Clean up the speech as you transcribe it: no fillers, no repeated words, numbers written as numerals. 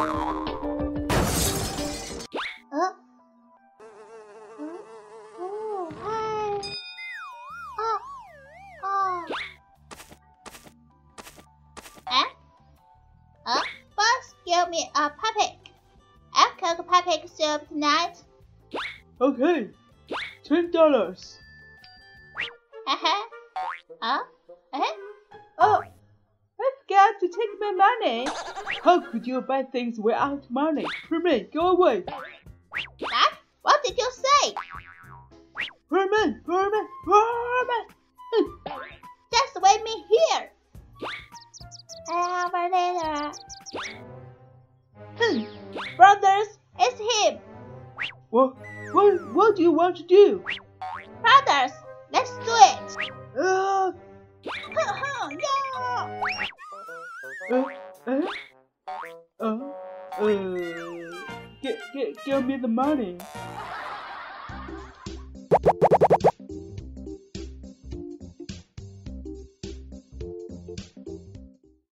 First, give me a puppet. I'll cook a puppet soup tonight. Okay, $10. I forgot to take my money. How could you buy things without money? Permin, go away. What? What did you say? Permin. Just wait me here. Over later. Brothers, it's him. What do you want to do? Brothers, let's do it. Give me the money.